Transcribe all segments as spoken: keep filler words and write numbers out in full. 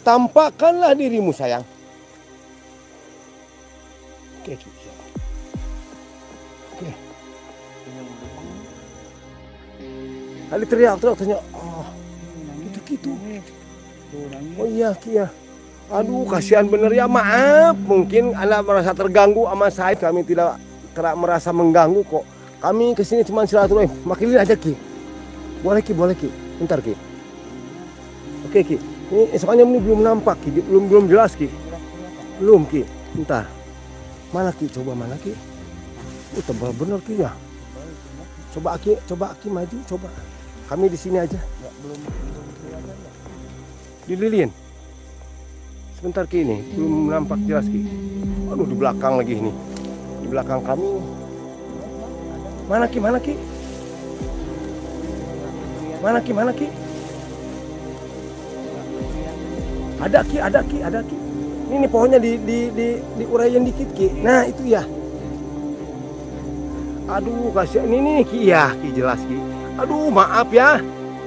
Tampakkanlah dirimu, sayang. Oke, cuci. Oke. Kali teriak-teriak tanya, oh, gitu-gitu. Oh iya, iya. Aduh, kasihan bener ya, maaf. Mungkin Anda merasa terganggu sama saya. Kami tidak kerap merasa mengganggu kok. Kami kesini cuma silaturahim. Makilin aja, Ki. Boleh, Ki, boleh, Ki. Bentar, Ki. Oke, Ki. Ini soalnya ini belum nampak, Ki. Belum belum jelas, Ki. Belum, Ki. Bentar. Mana, Ki? Coba mana, Ki? Oh, tebal bener, Ki, ya. Coba, Ki. Coba, Ki, maju. Coba. Kami di sini aja. Belum dililin. Sebentar, Ki, ini. Belum nampak jelas, Ki. Aduh, di belakang lagi ini. Di belakang kami. Mana, Ki? Mana, Ki? Mana, Ki? Mana, Ki? Ada, Ki, ada, Ki, ada, Ki. Ini nih, pohonnya di di di diuraikan dikit, Ki. Nah, itu ya. Aduh, kasihan ini nih, Ki. Ya, Ki, jelas, Ki. Aduh, maaf ya.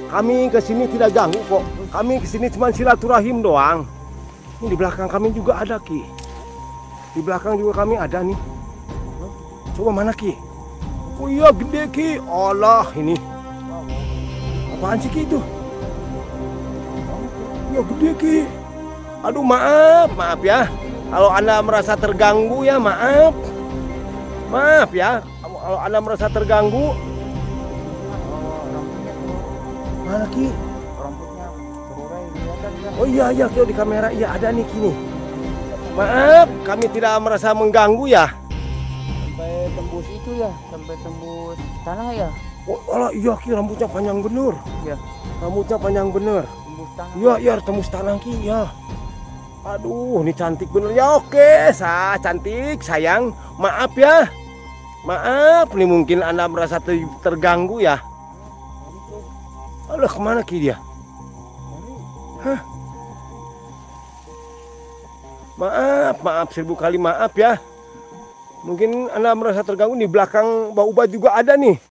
Kami ke sini tidak ganggu kok. Kami ke sini cuma silaturahim doang. Ini di belakang kami juga ada, Ki. Di belakang juga kami ada nih. Coba mana, Ki? Oh iya, gede, Ki. Allah, ini. Apaan sih, Ki, itu? Ya gede, Ki. Aduh, maaf, maaf ya. Kalau Anda merasa terganggu ya, maaf. Maaf ya, kalau Anda merasa terganggu. Mana, Ki? Rambutnya terurai, kelihatan kan? Oh iya, iya, Ki, di kamera. Iya, ada nih, Ki, nih. Maaf, kami tidak merasa mengganggu ya. Sampai tembus itu ya, sampai tembus tanah ya. Oh, alah, iya, Ki, rambutnya panjang bener. Iya. Rambutnya panjang bener. Iya, iya, tembus tanah, Ki, ya. Aduh, ini cantik bener ya. Oke, sah, cantik, sayang. Maaf ya. Maaf, nih mungkin Anda merasa ter terganggu ya. Alah, kemana, Ki, dia? Hah? Maaf, maaf, seribu kali maaf ya. Mungkin Anda merasa terganggu. Di belakang bau-bau juga ada nih.